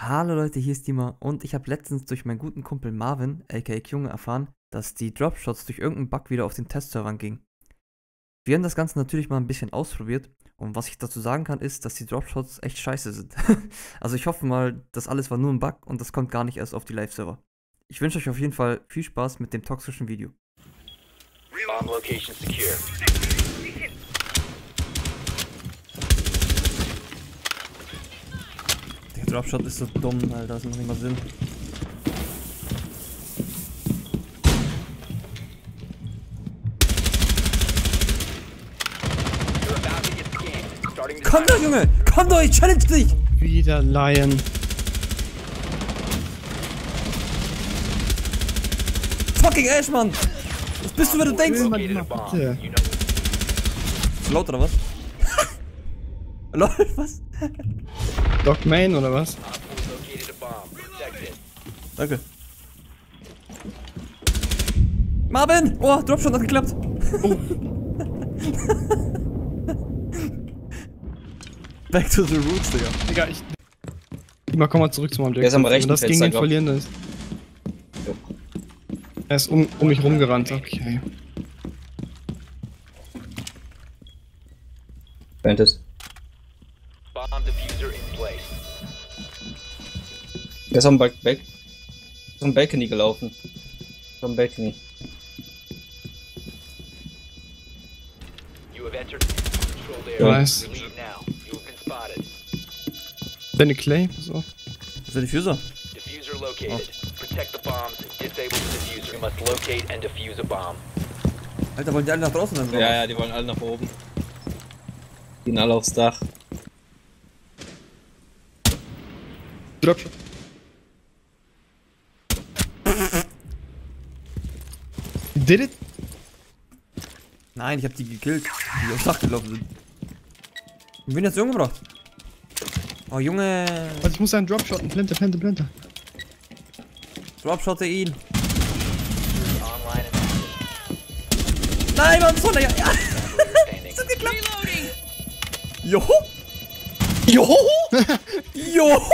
Hallo Leute, hier ist Dima und ich habe letztens durch meinen guten Kumpel Marvin, aka Kjunge, erfahren, dass die Dropshots durch irgendeinen Bug wieder auf den Testservern gingen. Wir haben das Ganze natürlich mal ein bisschen ausprobiert und was ich dazu sagen kann ist, dass die Dropshots echt scheiße sind. Also ich hoffe mal, das alles war nur ein Bug und das kommt gar nicht erst auf die Live-Server. Ich wünsche euch auf jeden Fall viel Spaß mit dem toxischen Video. On location secure. Dropshot ist so dumm, Alter, das macht nicht mal Sinn. Komm doch, Junge! Komm doch, ich challenge dich! Wieder Lion. Fucking Ash, Mann! Was bist du, wenn du denkst? Ist laut, oder was? Lol, was? Doc Main oder was? Danke. Marvin! Oh, Dropshot hat geklappt! Oh. Back to the roots, Digga. Digga, Dima, komm mal zurück zum Objekt. Der ist am rechten Fenster, gegen den Verlierenden ist. Jo. Er ist um mich rumgerannt, okay. Fantas. Der ist am Balcony gelaufen. Am Balcony. Nice. Deine Clay? Pass auf. Das ist der Diffuser. Oh. Alter, wollen die alle nach draußen dann? Ja, ja, die wollen alle nach oben. Gehen alle aufs Dach. Dropshot. Did it? Nein, ich hab die gekillt, die aufs Dach gelaufen sind. Und wen hat's Junge gebracht? Oh Junge! Also ich muss einen Dropshotten, Blende. Dropshotte ihn! Nein, Mann, so ja! Das hat geklappt! Joho! Joho! Joho!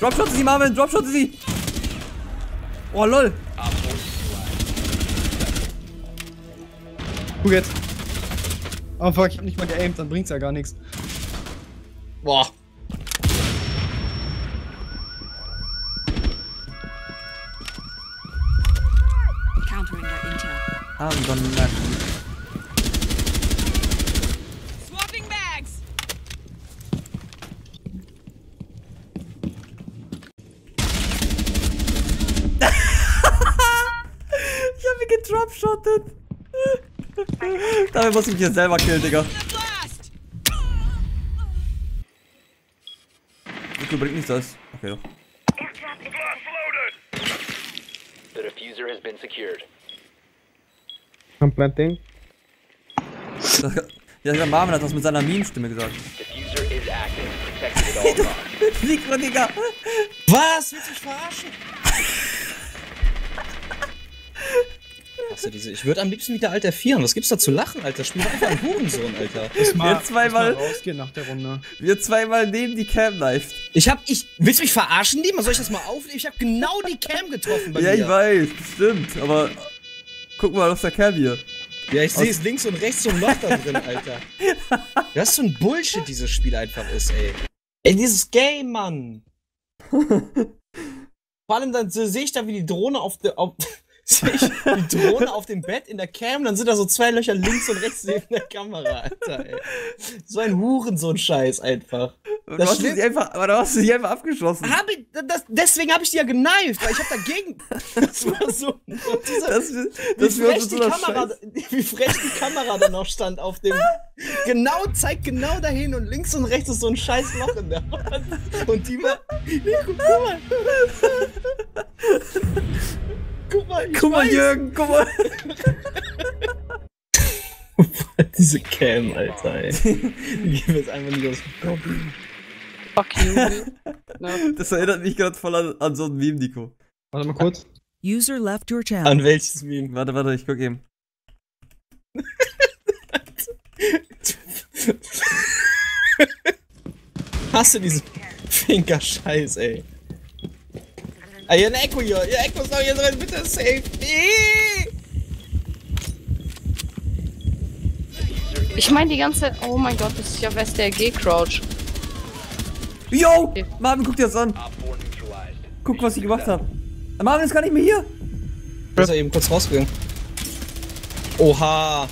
Dropshot sie, Marvin! Dropshot sie! Oh lol! Guck jetzt! Oh fuck, ich hab nicht mal geaimt, dann bringt's ja gar nichts. Boah! I'm gonna knock you. Swapping bags! Ich hab ihn gedropshottet! Damit muss ich mich jetzt selber killen, Digga. Nico bringt nichts aus. Okay, doch. The diffuser has been secured. I'm planting. Ja, der Marvin hat das mit seiner Meme-Stimme gesagt. Diffuser is active. Protected at all costs. Nico, Digga. Was? Willst du mich verarschen? Ich würde am liebsten wieder Alter 4. Was gibt's da zu lachen, Alter? Spiel doch einfach einen Hurensohn, Alter. Wir zweimal neben die Cam knifed. Willst du mich verarschen, Dima? Soll ich das mal aufnehmen? Ich hab genau die Cam getroffen bei mir. Ja, ich weiß, bestimmt, aber guck mal auf der Cam hier. Ja, ich sehe es links und rechts so ein Loch da drin, Alter. Das ist so ein Bullshit, dieses Spiel einfach ist, ey. Ey, dieses Game, Mann. Vor allem dann sehe ich da wie die Drohne auf dem Bett in der Cam, dann sind da so zwei Löcher links und rechts neben der Kamera, Alter, ey. So ein Hurensohn-Scheiß einfach. Aber du hast sie einfach abgeschossen. Deswegen habe ich die ja geneift, weil ich habe dagegen... Das war so... Wie frech die Kamera da noch stand auf dem... zeigt genau dahin und links und rechts ist so ein scheiß Loch in der Hand. Und die war... Nee, guck mal. Guck mal, Jürgen, guck mal! Diese Cam, Alter, ey. Die gehen jetzt einfach nicht aus dem Kopf. Fuck you. Das erinnert mich gerade voll an so ein Meme, Nico. Warte mal kurz. User left your channel. An welches Meme? Warte, ich guck eben. hasse diesen Finker-Scheiß, ey. Ah, hier ein Echo hier. Hier ein Echo ist noch hier drin. Bitte safe. Ich meine die ganze... Oh mein Gott, das ist ja West der G-Crouch. Yo! Marvin, guck dir das an. Guck, was ich gemacht habe. Marvin ist gar nicht mehr hier. Ich bin ja eben kurz rausgegangen. Oha.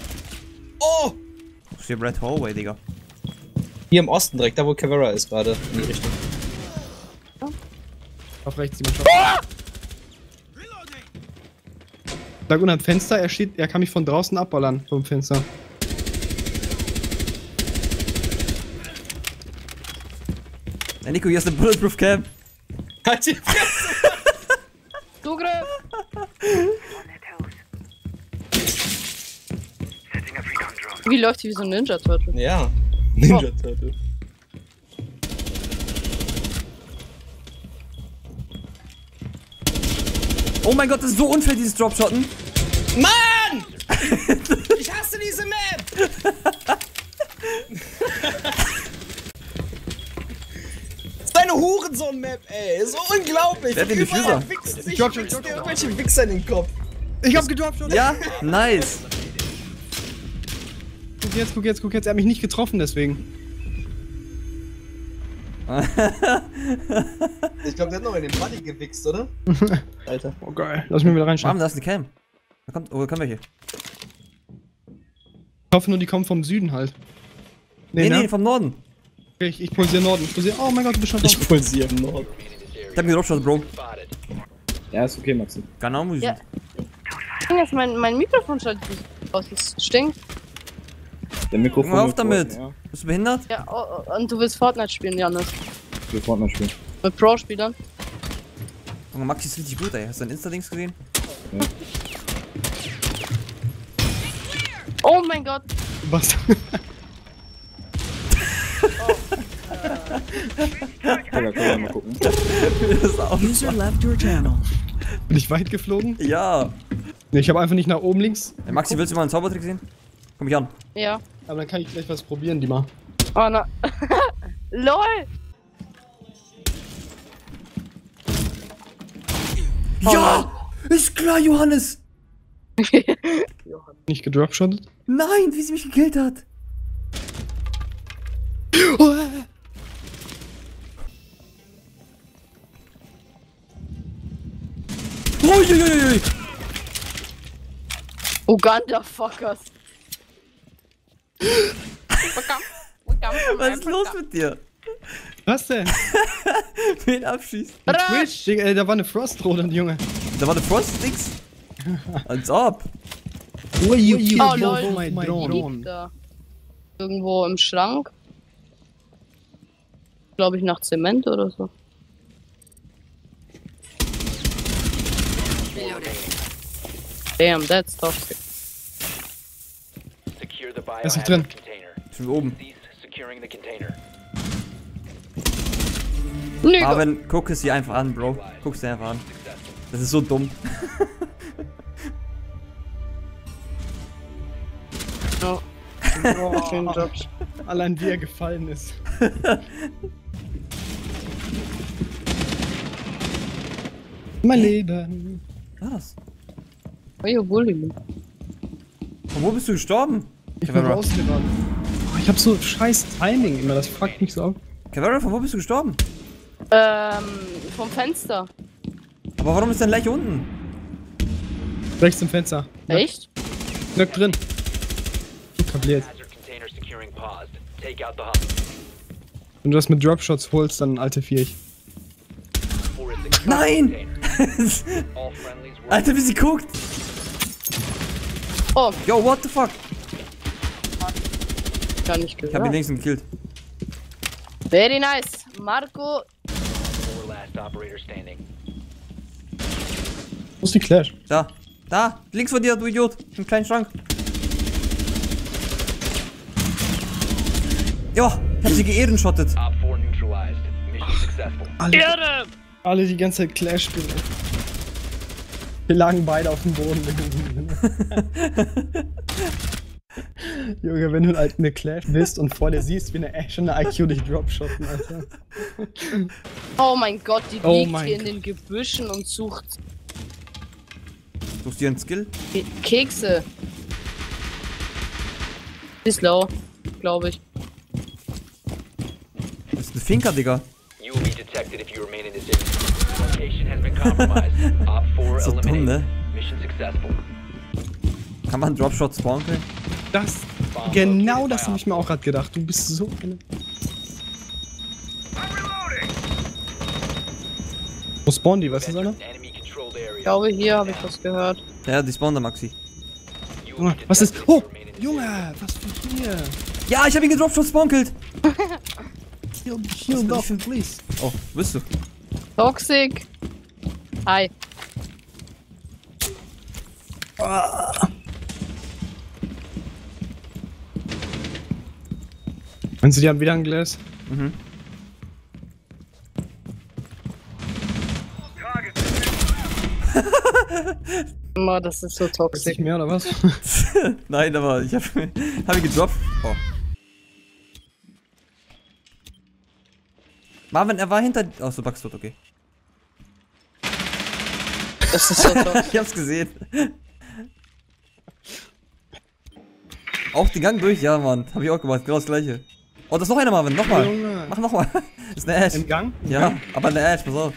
Oh! Das ist hier Red Hallway, Digga. Hier im Osten direkt, da wo Cavara ist gerade. In die Richtung. Auf rechts, jemand schon. Ah! Da unten hat Fenster, er steht, er kann mich von draußen abballern, vom Fenster. Hey Nico, hier ist eine Bulletproof Cam. Halt die Fresse! Zugriff! Wie läuft die wie so ein Ninja Turtle? Ja, Ninja Turtle. Oh mein Gott, das ist so unfair, dieses Dropshotten. Mann! Ich hasse diese Map! Deine Hurensohn-Map, ey! So unglaublich! Wer hat den Diffuser? Ich hab irgendwelche Wichser in den Kopf. Ich hab gedropshottet. Ja? Nice. Guck jetzt, guck jetzt, guck jetzt. Er hat mich nicht getroffen, deswegen. Ich glaube, der hat noch in den Buddy gewichst, oder? Alter. Oh geil. Lass mich wieder reinschauen. Da ist eine Cam. Da kommt, oh, da kommen welche. Ich hoffe nur, die kommen vom Süden halt. Nee, ne? Nee, vom Norden. Okay, ich pulsiere Norden. Ich pulsiere, oh mein Gott, du bist schon draußen. Ich pulsiere im Norden. Ich hab mir Dropshot, Bro. Ja, ist okay, Maxi. Genau, Musik. Ja. Jetzt mein Mikrofon schaut aus. Das stinkt. Der Mikrofon. Hör auf damit! Ja. Bist du behindert? Ja, oh, und du willst Fortnite spielen, Johannes. Ich will Fortnite spielen. Mit Pro-Spielern. Junge, Maxi ist richtig gut, ey. Hast du deinen Insta-Dings gesehen? Ja. Oh mein Gott! Was? Digga, können wir mal gucken. User left your channel. Bin ich weit geflogen? Ja. Nee, ich hab einfach nicht nach oben links. Hey, Maxi, willst du mal einen Zaubertrick sehen? Komm mich an. Ja. Aber dann kann ich gleich was probieren, Dima. Oh na. LOL! Ja! Ist klar, Johannes! Nicht gedropshottet? Nein, wie sie mich gekillt hat! Uiuiuiui! Uganda-Fuckers! Was ist los mit dir? Was denn? Wen abschießt? Twitch, ey, da war eine Frost-Rolle, Junge. Da war eine Frost-Sticks? Als ob. Oh, mein Drone. Irgendwo im Schrank. Glaube ich nach Zement oder so. Damn, that's toxic. Er ist nicht drin. Ich bin oben. Nico. Marvin, guck es dir einfach an, Bro. Guck es dir einfach an. Das ist so dumm. Oh. Oh. Schönen Job. Allein wie er gefallen ist. Mein Leben. Was? Und wo bist du gestorben? Ich bin rausgerannt. Oh, ich hab so scheiß Timing immer, das fuckt mich so ab. Cavara, von wo bist du gestorben? Vom Fenster. Aber warum ist denn gleich unten? Rechts im Fenster. Nöck. Echt? Nöck drin. Etabliert. Wenn du das mit Dropshots holst, dann alte Viech. Nein! Alter, wie sie guckt! Oh, yo, what the fuck? Gar nicht gehört. Ich hab ihn längst gekillt. Very nice, Marco. Wo ist die Clash? Da, da, links von dir, du Idiot, im kleinen Schrank. Ja, ich hab sie geehrenschottet. Alle die ganze Zeit Clash spielen. Wir lagen beide auf dem Boden. Junge, wenn du halt eine Clash bist und vor dir siehst, wie eine Asche eine IQ dich dropshotten, Alter. Oh mein Gott, die liegt hier in den Gebüschen und sucht... Suchst du einen Skill? Kekse. Ist low, glaube ich. Das ist ein Finker, Digga. So dumm, ne? Kann man Dropshot spawnen? Das... Genau das habe ich mir auch gerade gedacht. Du bist so... Wo spawnen die? Weißt du das, Alter? Ich glaube, hier habe ich was gehört. Ja, die spawnen da, Maxi. Junge, was ist... Oh! Junge, was für hier? Ja, ich habe ihn gedropshot spawnkillt! Kill Dolphin, please. Oh, bist du? Toxic! Hi. Ah. Meinst du, die haben wieder ein Glas? Mhm. Mann, das ist so toxisch. Nicht mehr, oder was? Nein, aber ich hab ihn gedroppt. Oh. Marvin, er war hinter... Oh, so backst du, okay. Das ist so toxisch. Ich hab's gesehen. Auch den Gang durch, ja, Mann. Hab ich auch gemacht, genau das gleiche. Oh, das ist noch einer, Marvin, nochmal. Junge. Mach nochmal. Ist eine Ash. Im Gang? Ja, Gang? Aber eine Ash, pass auf.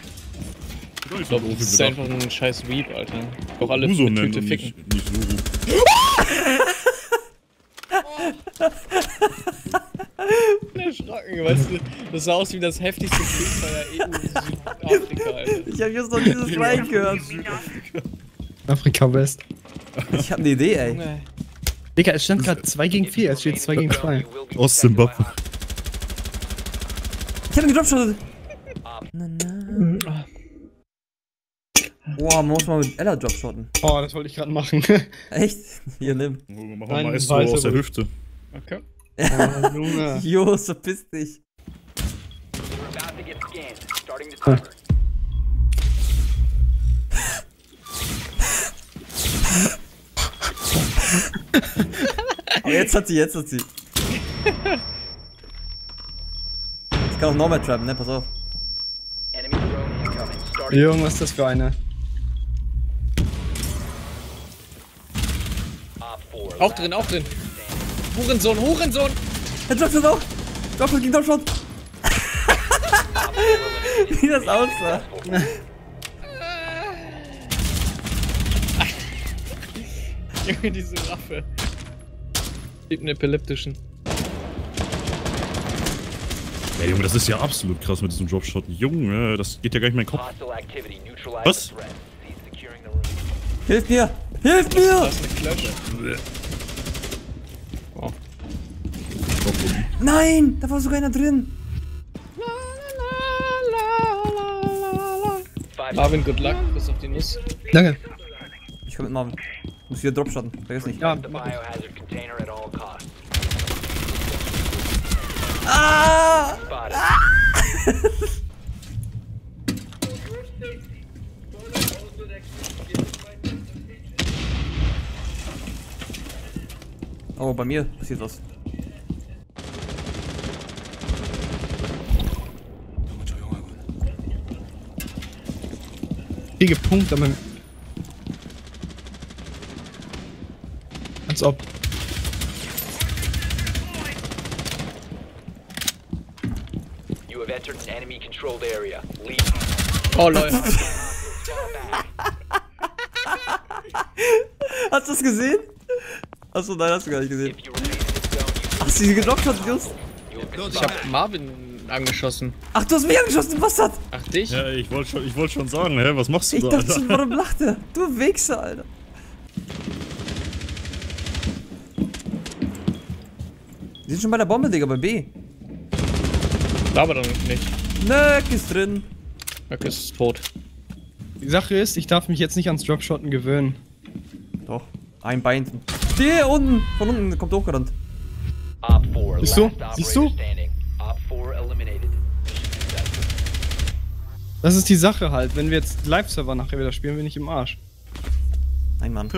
Ich glaub, das ist einfach ein scheiß Weep, Alter. Auch alle so Tüte ficken. Nicht so gut. Erschrocken, weißt du? Das sah aus wie das heftigste Krieg bei der EU Südafrika, Alter. Ich hab jetzt noch dieses Schwein gehört. Afrika West. Ich hab ne Idee, ey. Digga, es stand gerade 2 gegen 4, es steht 2 gegen 2. Aus Zimbabwe. Ich hab ihn gedropshottet. Boah, man muss mal mit Ella dropshotten. Oh, das wollte ich gerade machen. Echt? Hier, nimm. Mach mal Esso aus der Hüfte. Okay. Oh, Junge. Jo, so piss dich. Aber jetzt hat sie. Ich kann auch nochmal trappen, ne? Pass auf. Jürgen, was ist das für eine? Auch drin. Hurensohn! Er droppt das auch! Dropshot gegen Dropshot! Wie das aussah! Junge, diese Waffe. Gibt einen epileptischen. Ey, Junge, das ist ja absolut krass mit diesem Dropshot. Junge, das geht ja gar nicht in meinen Kopf. Was? Hilf mir! Hilf mir! Das ist eine Klappe. Oh. Nein! Da war sogar einer drin! Marvin, good luck. Bis auf die Nuss. Danke. Ich komm mit Marvin. Ich muss hier dropshotten. Vergiss nicht. Ja, mach ich. Ah! Ah! Oh, bei mir passiert was. Kriege Punkte, Mann. Als ob. You have entered an enemy controlled area. Leave. Oh, Leute. Hast du das gesehen? Achso, nein, hast du gar nicht gesehen. Ach, sie gedroppt hat, Just. Ich hab Marvin angeschossen. Ach, du hast mich angeschossen, Bastard! Ach, dich? Ja, ich wollte schon sagen, hä, was machst du da, Alter? Ich dachte schon, warum lacht er? Du Wichser, Alter. Die sind schon bei der Bombe, Digga, bei B. Da aber doch nicht. Nöck ist drin. Nöck ist tot. Die Sache ist, ich darf mich jetzt nicht ans Dropshotten gewöhnen. Doch, ein Bein. Der unten, von unten kommt hochgerannt. Siehst du? Das ist die Sache halt, wenn wir jetzt Live-Server nachher wieder spielen, bin ich im Arsch. Nein, Mann.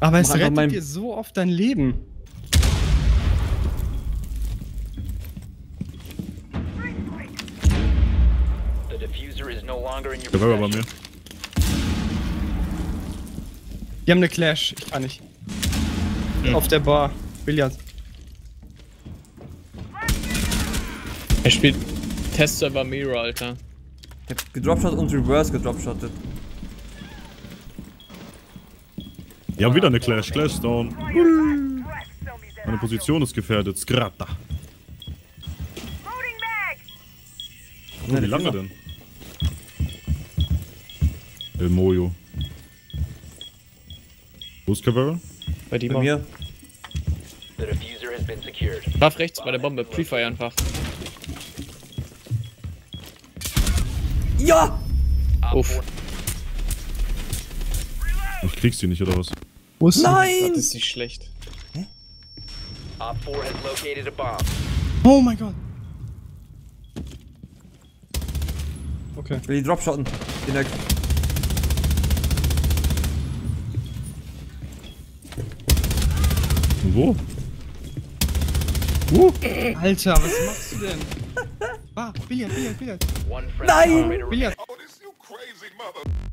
Aber es rettet dir so oft dein Leben. Der war bei mir. Die haben eine Clash, ich kann nicht. Ja. Auf der Bar, Billard. Er spielt Test-Server Mira, Alter. Ich hab gedropshot und reverse gedropshottet. Die haben wieder eine Clash, Clash down. Meine Position ist gefährdet, Skratta. Oh, wie lange denn? El Mojo. Wo ist Cavara? Bei Dima. Bei mir. Darf rechts bei der Bombe, Prefire einfach. Ja! Uff. Ich krieg's die nicht, oder was? Wo ist nein! Das ist nicht schlecht. Hä? Oh mein Gott! Okay. Ich will die dropshotten. Direkt. Und wo? Alter, was machst du denn? Ah, Billard. Nein! Billard. Oh, this you crazy mother.